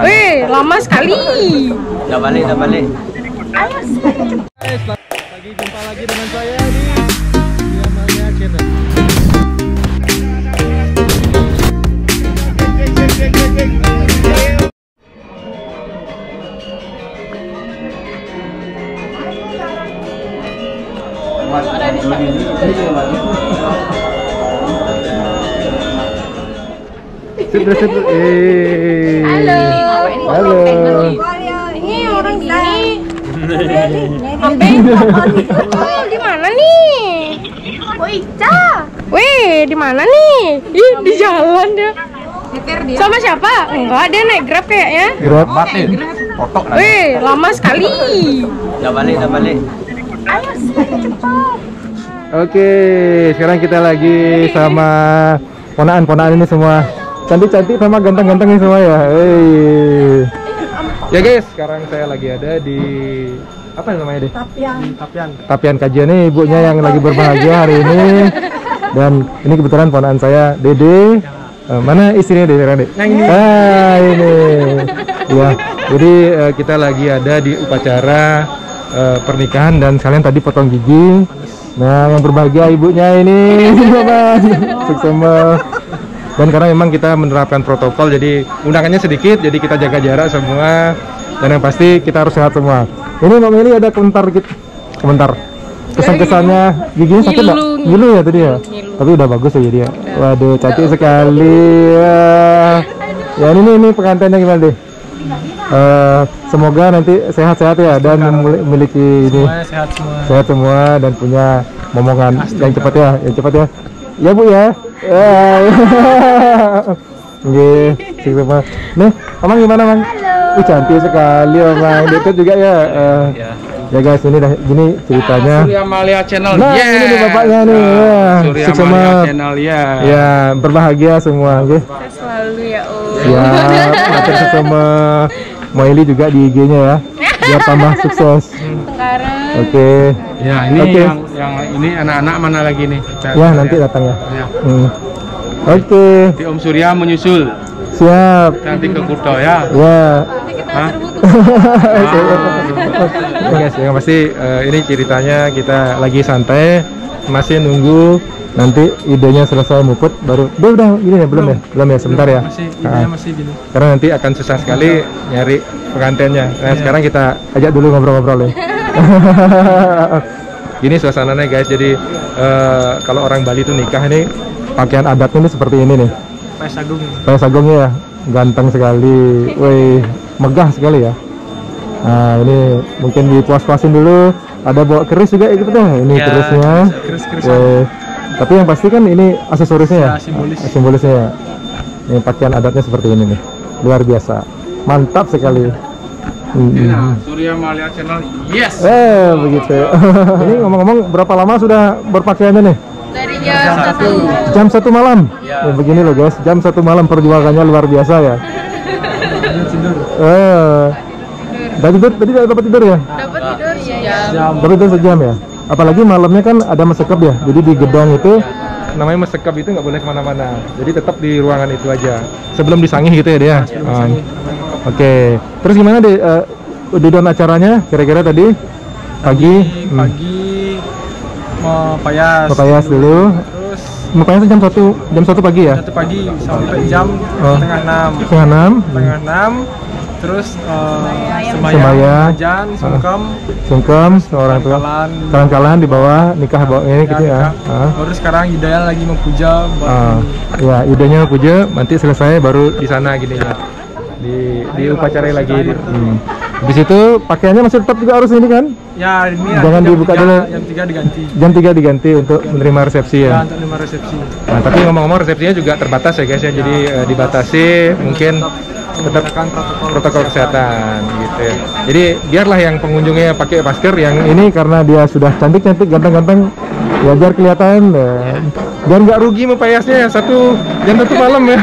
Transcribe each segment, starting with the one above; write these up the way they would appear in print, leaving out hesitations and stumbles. Weh, lama sekali. Udah balik. Ayo. Jumpa lagi dengan saya di Surya Malya Channel. Halo. Ini orang di sini. Di mana nih? Wih, di mana nih? Ih, di jalan dia. Sama siapa? Enggak, dia naik Grab kayaknya. Grab mati. Potok. Wih, lama sekali. Udah balik. Ayo, cepat. Oke, sekarang kita lagi sama ponaan ini semua. Cantik-cantik sama ganteng-ganteng semua ya. Hei. Ya guys, sekarang saya lagi ada di apa namanya deh? Tapian kajian nih, ibunya yang lagi berbahagia hari ini. Dan ini kebetulan ponaan saya, Dede. Mana istrinya Dede? Ini. Ya, jadi kita lagi ada di upacara pernikahan dan sekalian tadi potong gigi. Nah, yang berbahagia ibunya ini. Sukses. Dan karena memang kita menerapkan protokol, jadi undangannya sedikit, jadi kita jaga jarak semua, dan yang pasti kita harus sehat semua. Ini Mbak Meli ada komentar kesan-kesannya. Giginya sakit nggak? Gilu ya tadi ya? Ngilu. Tapi udah bagus ya dia. Waduh, cantik sekali ya. Ini pengantinnya gimana deh? Semoga nanti sehat-sehat ya, dan memiliki ini sehat semua dan punya momongan yang cepat ya. Ya Bu ya. Nggih, sik teman. Nih, Amang gimana, Mang? Halo. Cantik sekali, Amang. Deket juga ya. Ya guys, ini dah gini ceritanya. Surya Malya Channel. Nah, ini nih bapaknya nih. Surya Malya Channel ya. Ya, berbahagia semua, nggih. Sukses selalu ya, Om. Ya, matur sesama. Moeli juga di IG-nya ya. Biar tambah sukses. Oke. Ya, ini yang ini anak-anak mana lagi nih? Ya, nanti datang ya. Oke. Di Om Surya menyusul. Siap. Nanti ke Kuto ya. Ya. Guys, yang pasti ini ceritanya kita lagi santai, masih nunggu nanti idenya selesai muput baru udah gini ya, belum ya sebentar ya. Masih gini. Karena nanti akan susah sekali nyari pengantinnya. Nah, sekarang kita ajak dulu ngobrol-ngobrol ya. Gini suasananya guys. Jadi kalau orang Bali tuh nikah nih pakaian adatnya nih seperti ini nih. Payas Agungnya ya. Ganteng sekali. Woi, megah sekali ya. Nah, ini mungkin dipuas-puasin dulu. Ada bawa keris juga gitu deh. Ini ya, kerisnya. Keris. Tapi yang pasti kan ini aksesorisnya ya, simbolisnya ya. Ini pakaian adatnya seperti ini nih. Luar biasa. Mantap sekali. Surya Malya Channel. Yes. Begitu. Ini ngomong-ngomong berapa lama sudah berpakaiannya nih? Dari jam 1 malam. Ya. Nah, begini loh guys, jam 1 malam perjuangannya luar biasa ya. Tadi dapat tidur ya? Dapat tidur ya. Dapat tidur sejam ya. Apalagi malamnya kan ada mesekap ya, jadi di gedang itu namanya mesekap itu nggak boleh kemana-mana, jadi tetap di ruangan itu aja sebelum disangih gitu ya dia. Oke. Terus gimana deh Dudon acaranya kira-kira tadi pagi mau payas dulu. Terus mau payas jam 1 pagi ya, 1 pagi sampai jam setengah 6. Terus sembahyang, sungkem, orang tua, kalan-kalan di bawah, nikah bawa ini gitu ya. Baru sekarang Hidayah lagi mempuja. Ya, idenya puja, nanti selesai baru di sana gini ya. Di upacara lagi. Habis itu pakaiannya masih tetap juga harus ini kan? Ya, ini jangan dibuka dulu. Jam 3 diganti. Jam 3 diganti untuk menerima resepsi ya. Untuk menerima resepsi. Nah, tapi ngomong-ngomong resepsinya juga terbatas ya guys ya. Jadi dibatasi mungkin tetap protokol kesehatan gitu ya. Jadi biarlah yang pengunjungnya pakai masker, yang ini karena dia sudah cantik-cantik, ganteng-ganteng, ya biar kelihatan dan nggak rugi mempayasnya jam satu malam ya.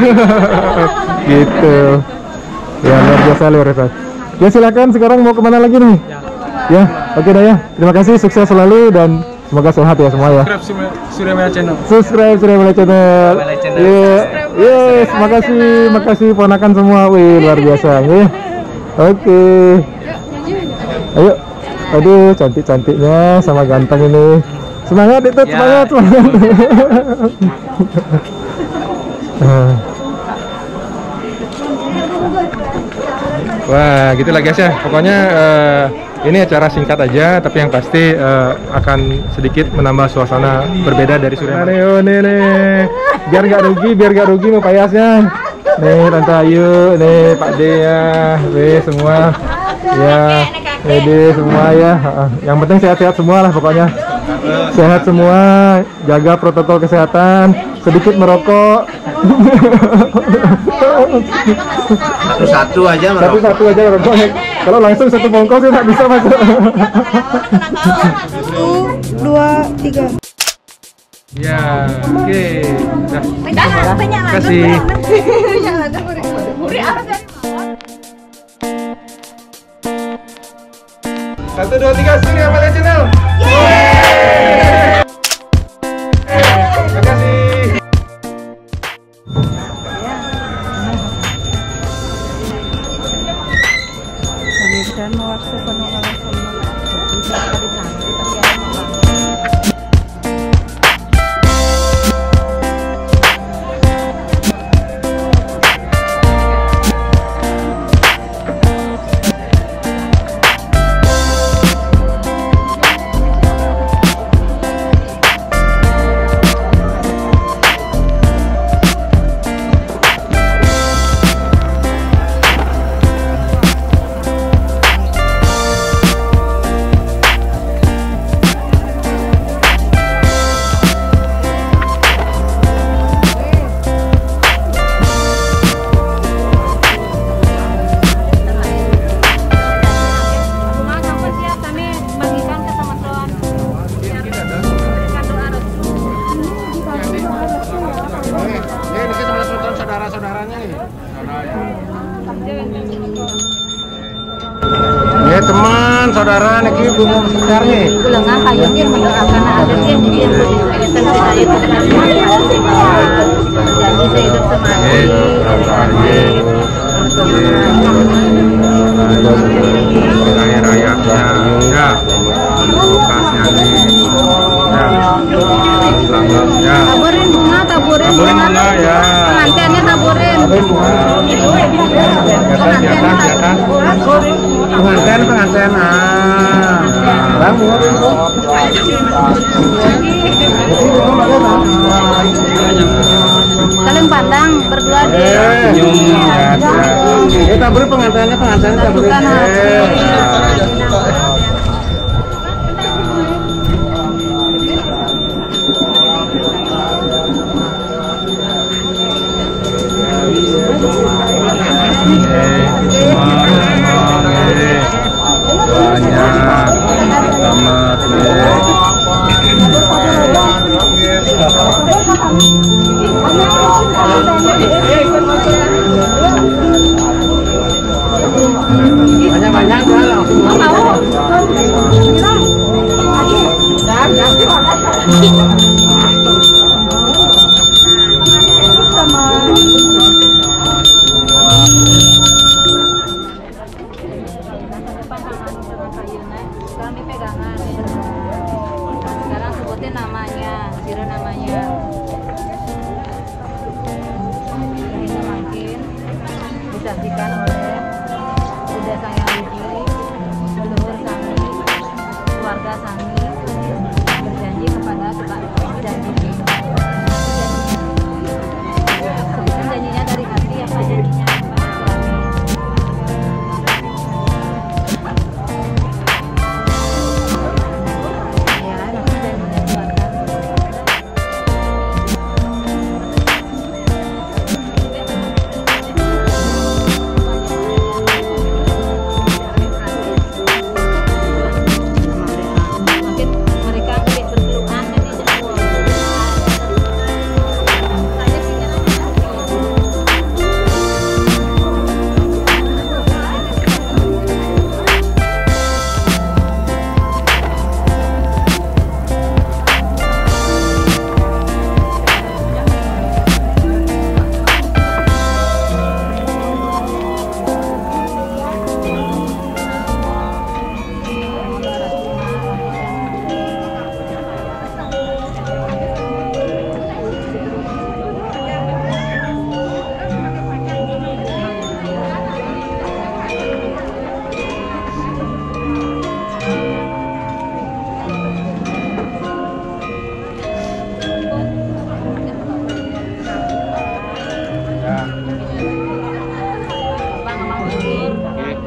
Gitu. Ya luar biasa. Ya silakan, sekarang mau kemana lagi nih? Ya. Oke dah ya. Terima kasih, sukses selalu dan semoga sehat ya semua ya. Subscribe Surya Malya Channel. Subscribe Surya Malya Channel. Yes, makasih, makasih ponakan semua. Wih, luar biasa. Oke. Okay. Ayo. Aduh, cantik-cantiknya sama ganteng ini. Semangat itu, semangat, semangat. Wah, gitu lah guys ya. Pokoknya ini acara singkat aja, tapi yang pasti akan sedikit menambah suasana berbeda dari Surya Malya. Nih, biar gak rugi mau payasnya. Nih, Tante Ayu, nih Pak D ya, B semua, ya, PD semua ya. Yang penting sehat-sehat semua lah pokoknya. Sehat semua, jaga protokol kesehatan, sedikit merokok. Satu-satu aja merokok. Satu-satu aja merokok. Kalau langsung satu bongkok sih nggak bisa mas. 1, 2, 3. Ya, oke. Terima kasih. Satu, dua, tiga, Surya Malya Channel. Dan waktu penukaran ya teman saudara niki bunga segar nih lengan kayunya mendoakan ada sih jadi hidup semati raya raya ya lokasinya ya taburin bunga ya pengantinnya taburin pengantin pengantin saling pandang berdua deh tabur pengantinnya pengantin taburin banyak-banyak gue langsung kami pegangan sekarang sebutin namanya Zero namanya ini makin disaksikan oleh Bunda Sang Yang Luhur leluhur kami keluarga kami berjanji kepada Tuhan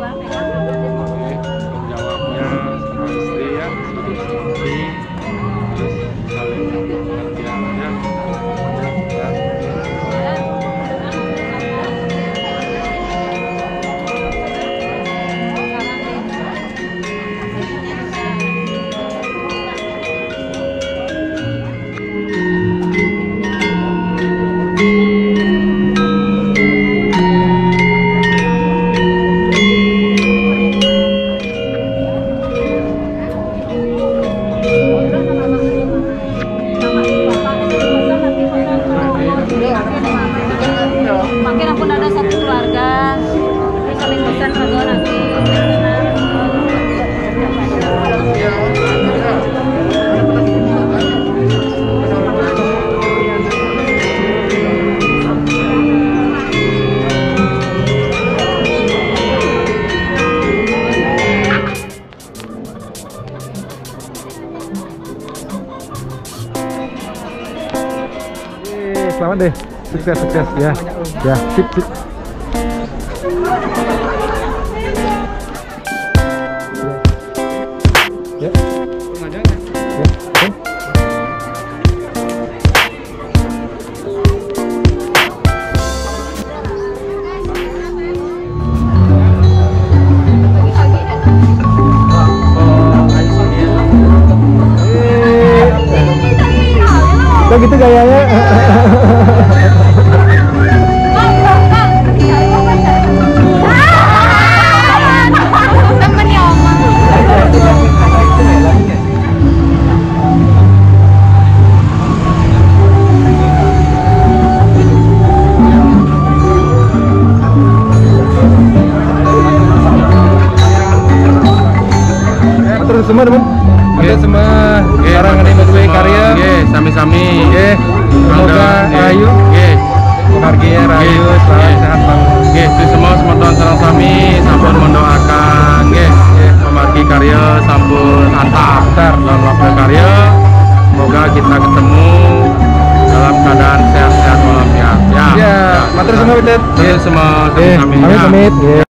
Oke, menjawabnya sama istri ya, terus saling pengertiannya. Selamat deh, sukses ya, ya, sip. Kok gitu gayanya? Terus semua teman. Oke semua. Sekarang ini berbagai karya. Oke, sami-sami. Oke. Semoga rayu. Oke. Karya rayu selamat sehat bang. Oke, semua teman-teman sareng sami sampun mendoakan nggih memargi karya sampun antar lelaki karya. Semoga kita ketemu dalam keadaan sehat-sehat walafiat. Ya. Matur semua. Semua sami-sami. Pamit.